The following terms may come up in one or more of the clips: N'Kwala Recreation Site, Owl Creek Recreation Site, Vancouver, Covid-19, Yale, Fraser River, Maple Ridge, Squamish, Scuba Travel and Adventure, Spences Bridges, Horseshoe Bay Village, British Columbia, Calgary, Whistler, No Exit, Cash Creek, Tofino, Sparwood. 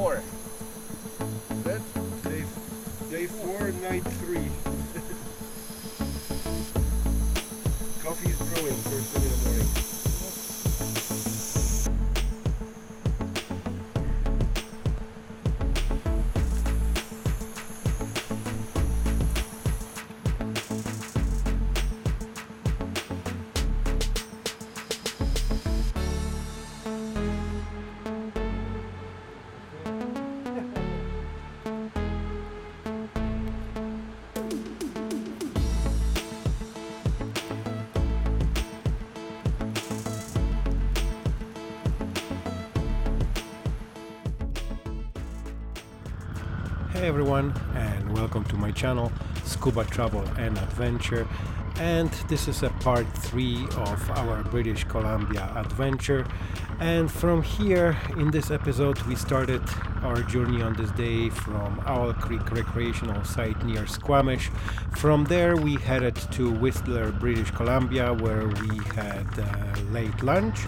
four. That's day four, night three. Coffee is brewing first thing in the morning. Hey everyone, and welcome to my channel Scuba Travel and Adventure, and this is a part 3 of our British Columbia adventure. And from here in this episode we started our journey on this day from Owl Creek Recreational Site near Squamish. From there we headed to Whistler, British Columbia, where we had late lunch,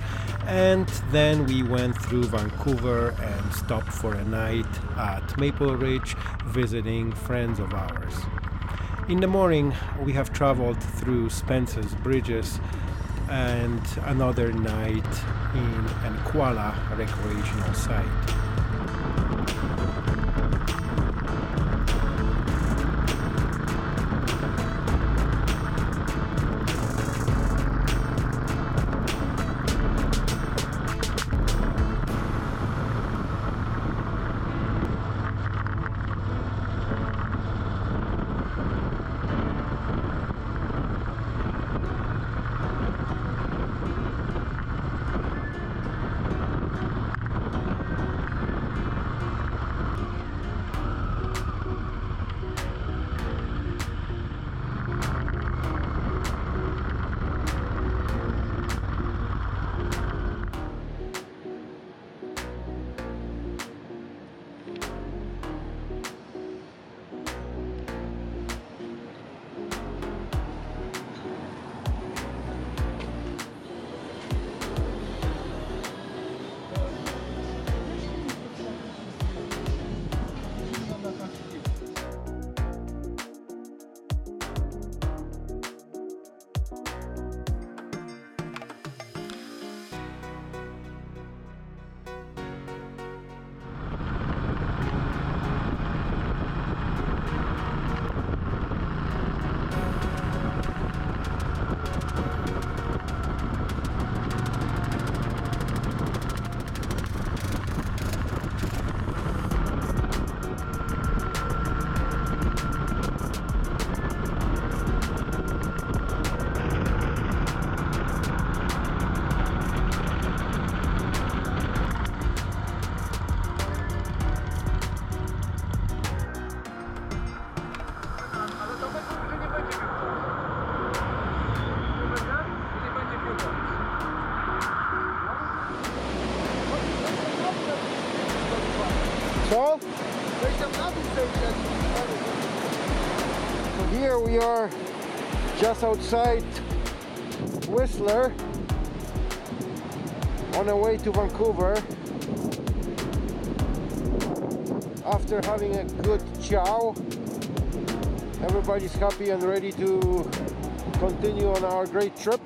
and then we went through Vancouver and stopped for a night at Maple Ridge visiting friends of ours. In the morning we have traveled through Spences Bridges and another night in N'Kwala Recreational Site. Here we are just outside Whistler on our way to Vancouver after having a good chow. Everybody's happy and ready to continue on our great trip.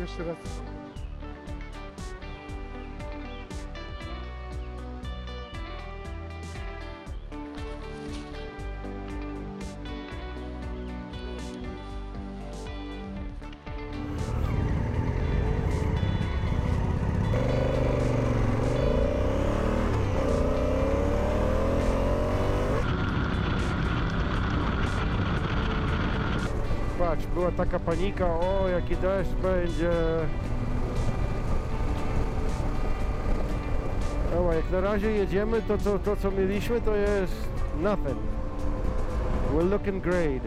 Jeszcze raz. patrz, była taka panika, o jaki deszcz będzie. No, jak na razie jedziemy, to co mieliśmy, to jest nothing. We're looking great.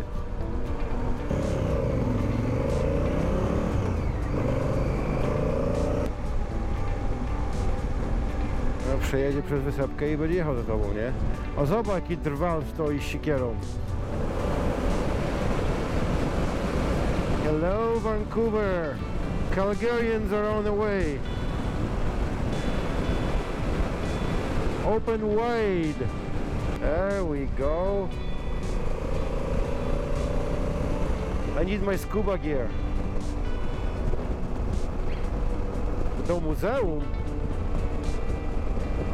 No, przejedzie przez wysepkę i będzie jechał za tobą, nie? O, zobacz, jaki drwal stoi z sikierą. Hello, Vancouver. Calgarians are on the way. Open wide. There we go. I need my scuba gear. Do muzeum?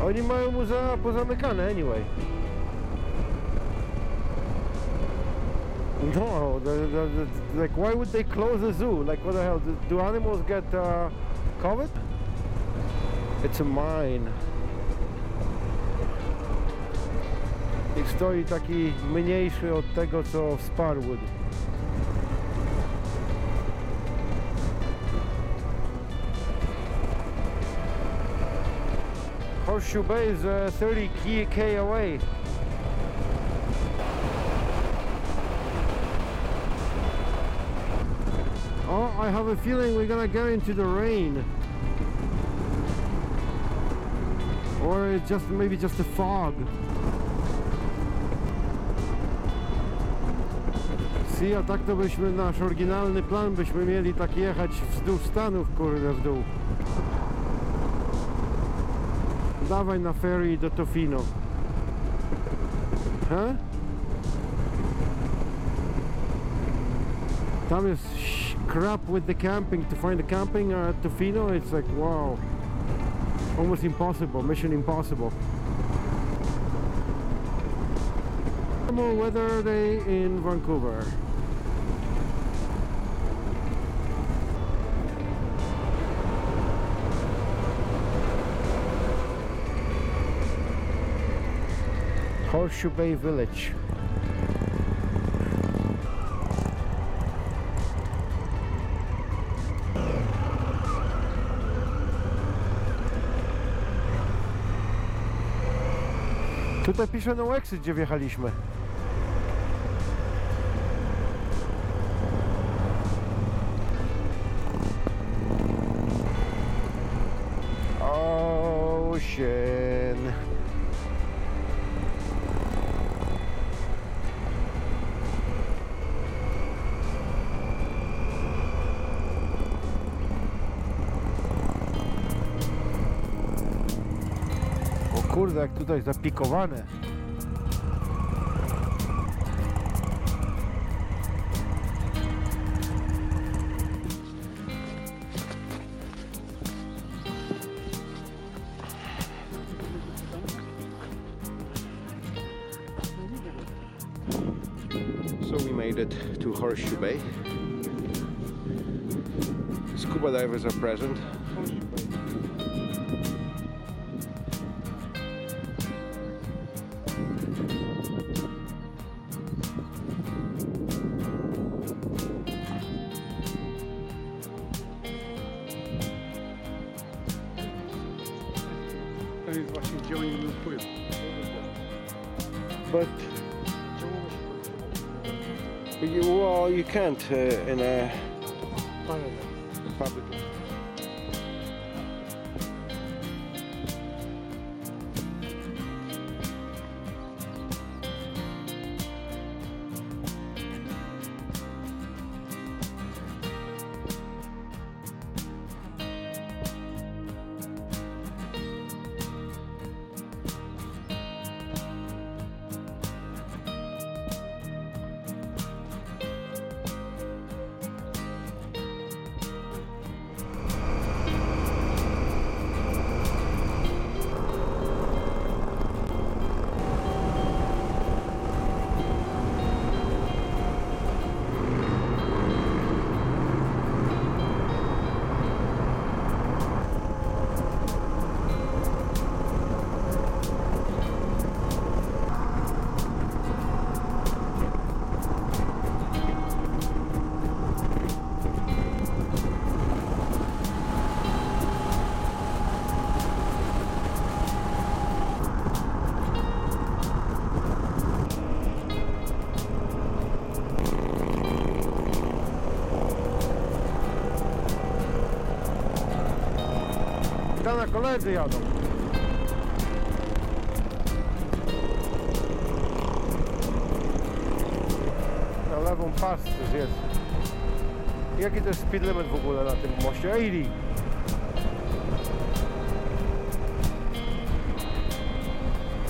Oni mają muzea pozamykane anyway. No, like why would they close the zoo? Like what the hell? Do animals get COVID? It's a mine. I stoi taki mniejszy od tego, co w Sparwood. Horseshoe Bay is 30k away. Oh, I have a feeling we're gonna get into the rain. Or it's just maybe just a fog. A tak to byśmy, nasz oryginalny plan, byśmy mieli tak jechać wzdłuż Stanów, kurde, w dół. Dawaj na ferry do Tofino. He? Tam jest crap with the camping. To find the camping at Tofino, it's like, wow. Almost impossible, mission impossible. Weather day in Vancouver. Horseshoe Bay Village. Tutaj pisze No Exit, gdzie wjechaliśmy. Kurde, jak tutaj zapikowane. So we made it to Horseshoe Bay. Scuba divers are present. But you can't in a public. cada kolejce jadą. Na lewą pasce jest. Jaki to jest speed limit w ogóle na tym moście? 80.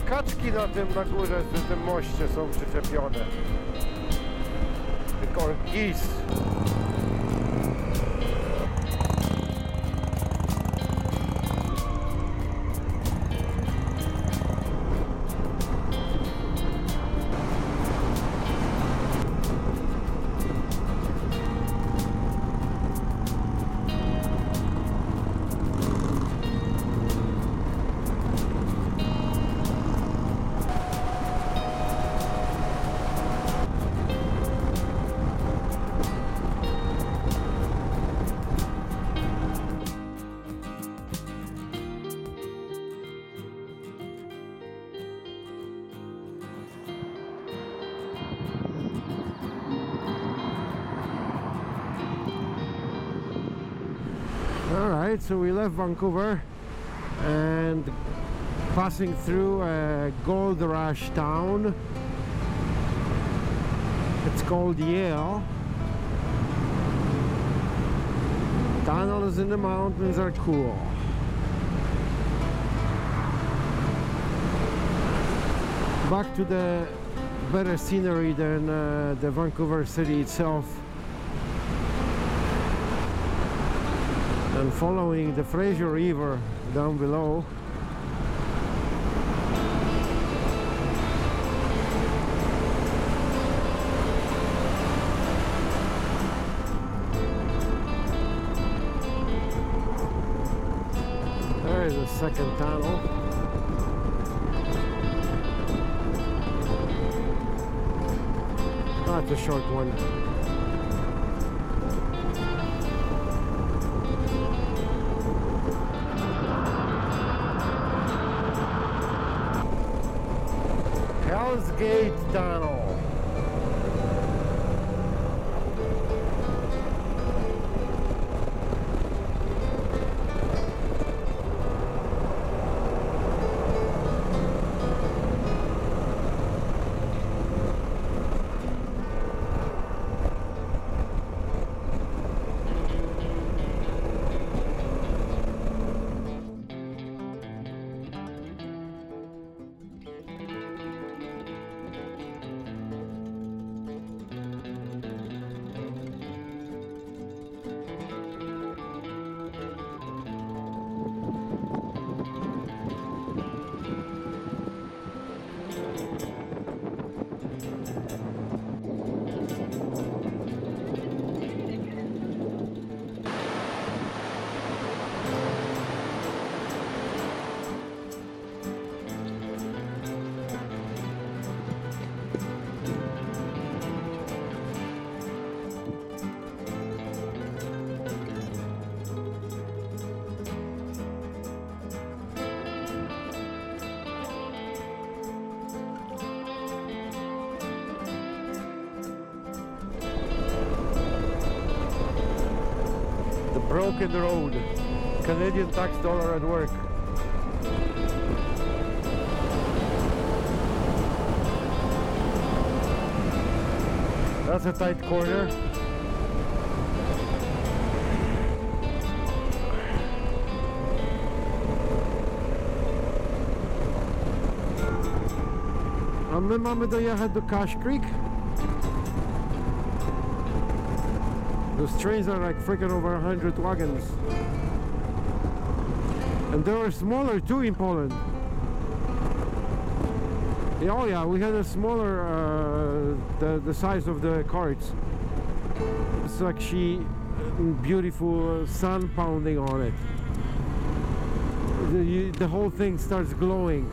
Kaczki na górze przy tym moście są przyczepione. Tylko geese. So we left Vancouver and passing through a gold rush town. It's called Yale. Tunnels in the mountains are cool. Back to the better scenery than the Vancouver city itself. And following the Fraser River down below, there is a second tunnel. That's a short one. Gate tunnel. Broken road. Canadian tax dollar at work. That's a tight corner. A my mamy dojechać do Cash Creek. Those trains are like freaking over 100 wagons. And they were smaller too in Poland. Yeah, oh yeah, we had a smaller, the size of the carts. It's like she, beautiful sun pounding on it. The whole thing starts glowing.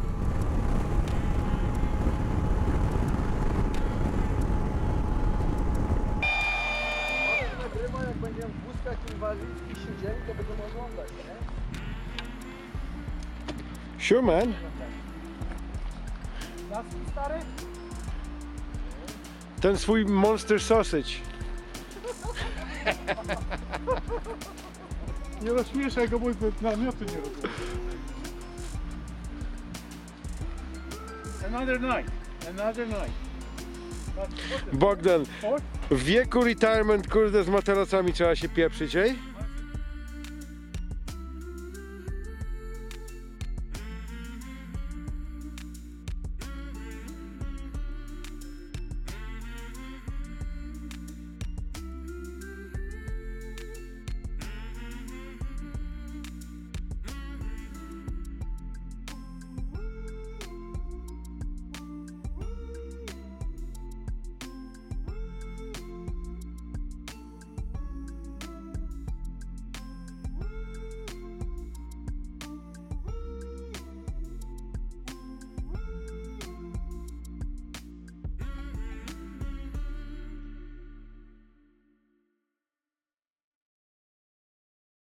Sure, man. Ten swój monster sausage. Nie rosuje się, jak mój namioty nie robią. Another night, another night. Bogdan, w wieku retirement, kurde, z materacami trzeba się pieprzyć, ej?